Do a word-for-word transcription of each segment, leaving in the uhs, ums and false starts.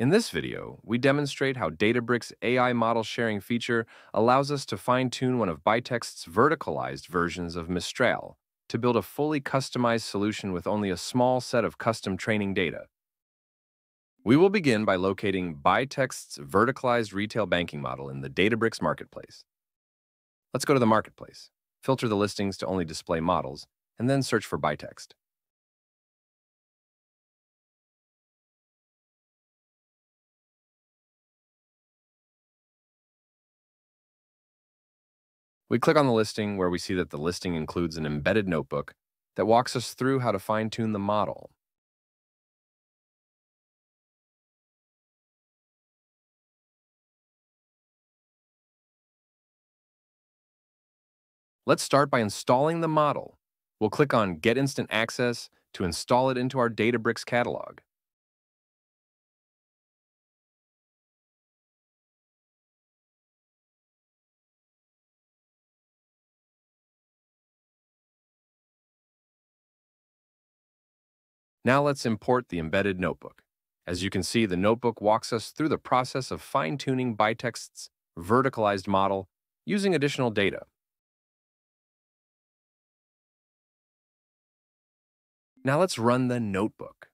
In this video, we demonstrate how Databricks' A I Model Sharing feature allows us to fine-tune one of Bitext's verticalized versions of Mistral to build a fully customized solution with only a small set of custom training data. We will begin by locating Bitext's verticalized retail banking model in the Databricks marketplace. Let's go to the marketplace, filter the listings to only display models, and then search for Bitext. We click on the listing where we see that the listing includes an embedded notebook that walks us through how to fine-tune the model. Let's start by installing the model. We'll click on Get Instant Access to install it into our Databricks catalog. Now let's import the embedded notebook. As you can see, the notebook walks us through the process of fine-tuning Bitext's verticalized model using additional data. Now let's run the notebook.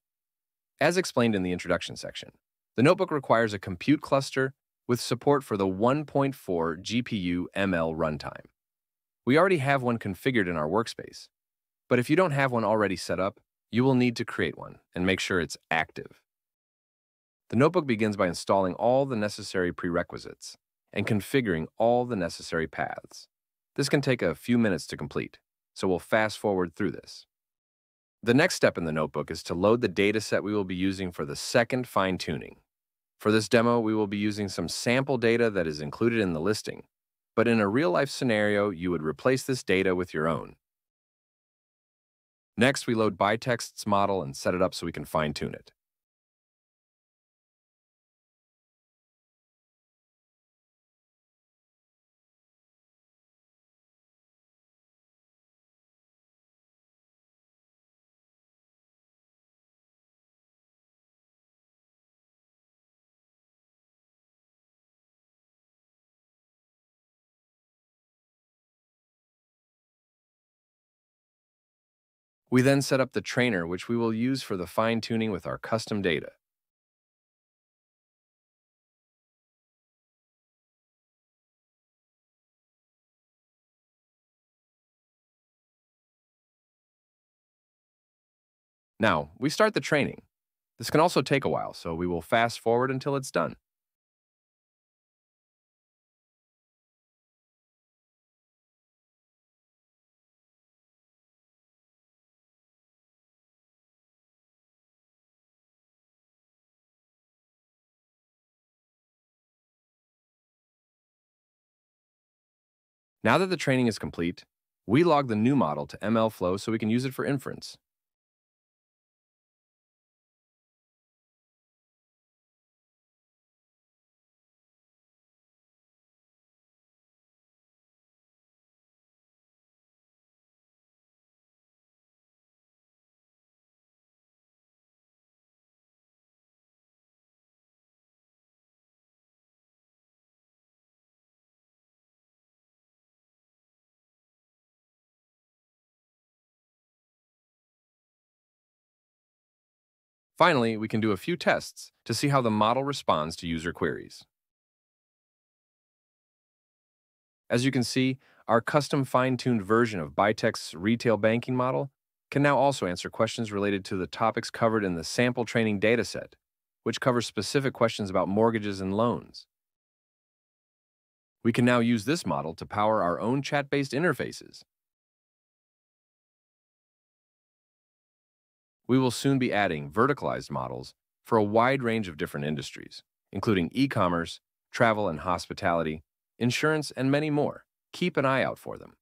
As explained in the introduction section, the notebook requires a compute cluster with support for the one point four G P U M L runtime. We already have one configured in our workspace, but if you don't have one already set up, you will need to create one and make sure it's active. The notebook begins by installing all the necessary prerequisites and configuring all the necessary paths. This can take a few minutes to complete, so we'll fast forward through this. The next step in the notebook is to load the dataset we will be using for the second fine-tuning. For this demo, we will be using some sample data that is included in the listing, but in a real-life scenario, you would replace this data with your own. Next, we load Bitext's model and set it up so we can fine-tune it. We then set up the trainer, which we will use for the fine-tuning with our custom data. Now, we start the training. This can also take a while, so we will fast forward until it's done. Now that the training is complete, we log the new model to M L Flow so we can use it for inference. Finally, we can do a few tests to see how the model responds to user queries. As you can see, our custom fine-tuned version of Bitext's retail banking model can now also answer questions related to the topics covered in the sample training dataset, which covers specific questions about mortgages and loans. We can now use this model to power our own chat-based interfaces. We will soon be adding verticalized models for a wide range of different industries, including e-commerce, travel and hospitality, insurance, and many more. Keep an eye out for them.